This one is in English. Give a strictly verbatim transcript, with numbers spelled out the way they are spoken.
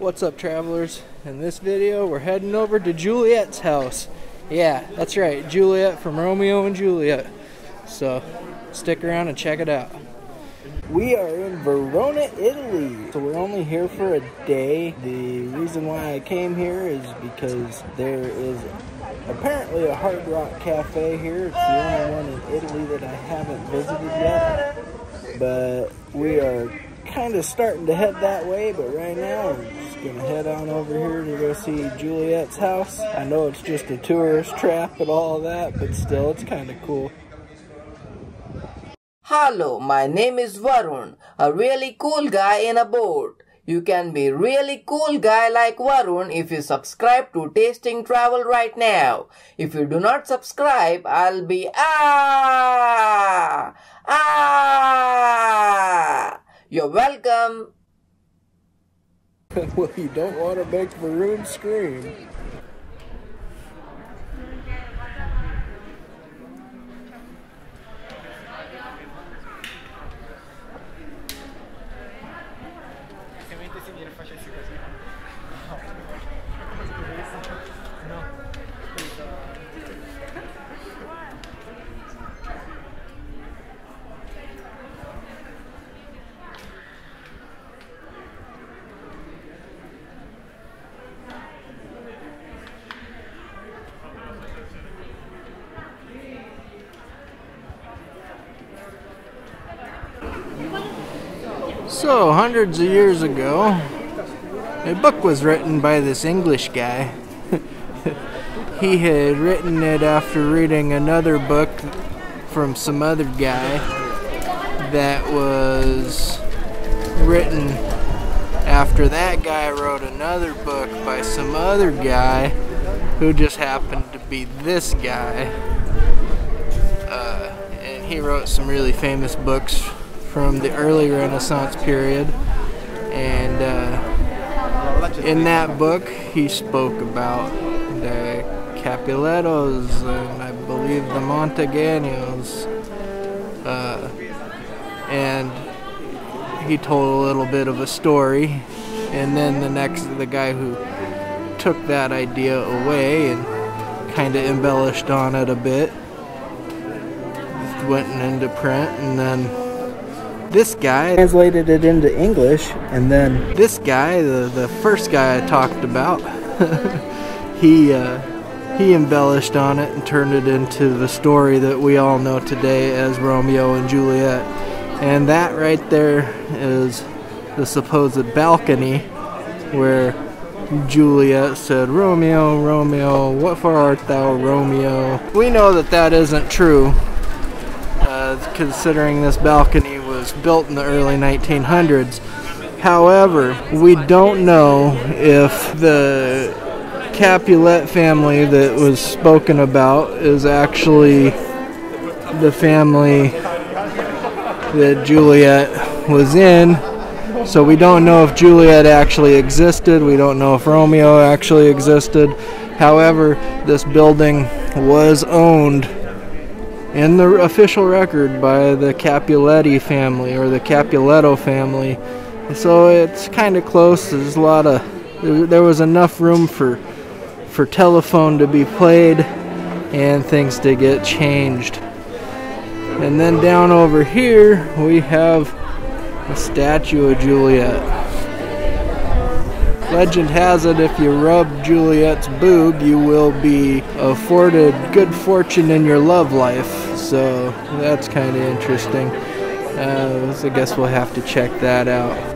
What's up, travelers? In this video we're heading over to Juliet's house. Yeah, that's right, Juliet from Romeo and Juliet. So stick around and check it out. We are in Verona, Italy. So we're only here for a day. The reason why I came here is because there is apparently a Hard Rock Cafe here. It's the only one in Italy that I haven't visited yet. But we are kind of starting to head that way, but right now we're just gonna head on over here to go see Juliet's house. I know it's just a tourist trap and all that, but still, it's kind of cool. Hello, my name is Varun, a really cool guy in a boat. You can be really cool guy like Varun if you subscribe to Tasting Travel right now. If you do not subscribe, I'll be ah ah. You're welcome. Well, you don't want to make Varun scream. So, hundreds of years ago, a book was written by this English guy. He had written it after reading another book from some other guy that was written after that guy wrote another book by some other guy who just happened to be this guy. Uh, and he wrote some really famous books from the early Renaissance period, and uh, in that book he spoke about the Capuletos and I believe the Montagues, uh, and he told a little bit of a story, and then the next the guy who took that idea away and kind of embellished on it a bit went into print, and then this guy translated it into English, and then this guy, the, the first guy I talked about, he uh, he embellished on it and turned it into the story that we all know today as Romeo and Juliet. And that right there is the supposed balcony where Juliet said, "Romeo, Romeo, what for art thou, Romeo?" We know that that isn't true, uh, considering this balcony was built in the early nineteen hundreds. However, we don't know if the Capulet family that was spoken about is actually the family that Juliet was in. So we don't know if Juliet actually existed. We don't know if Romeo actually existed. However, this building was owned in the official record by the Capuletti family, or the Capuleto family, so it's kind of close. There's a lot of there was enough room for for telephone to be played and things to get changed. And then down over here we have a statue of Juliet. Legend has it if you rub Juliet's boob, you will be afforded good fortune in your love life. So that's kind of interesting. Uh, so I guess we'll have to check that out.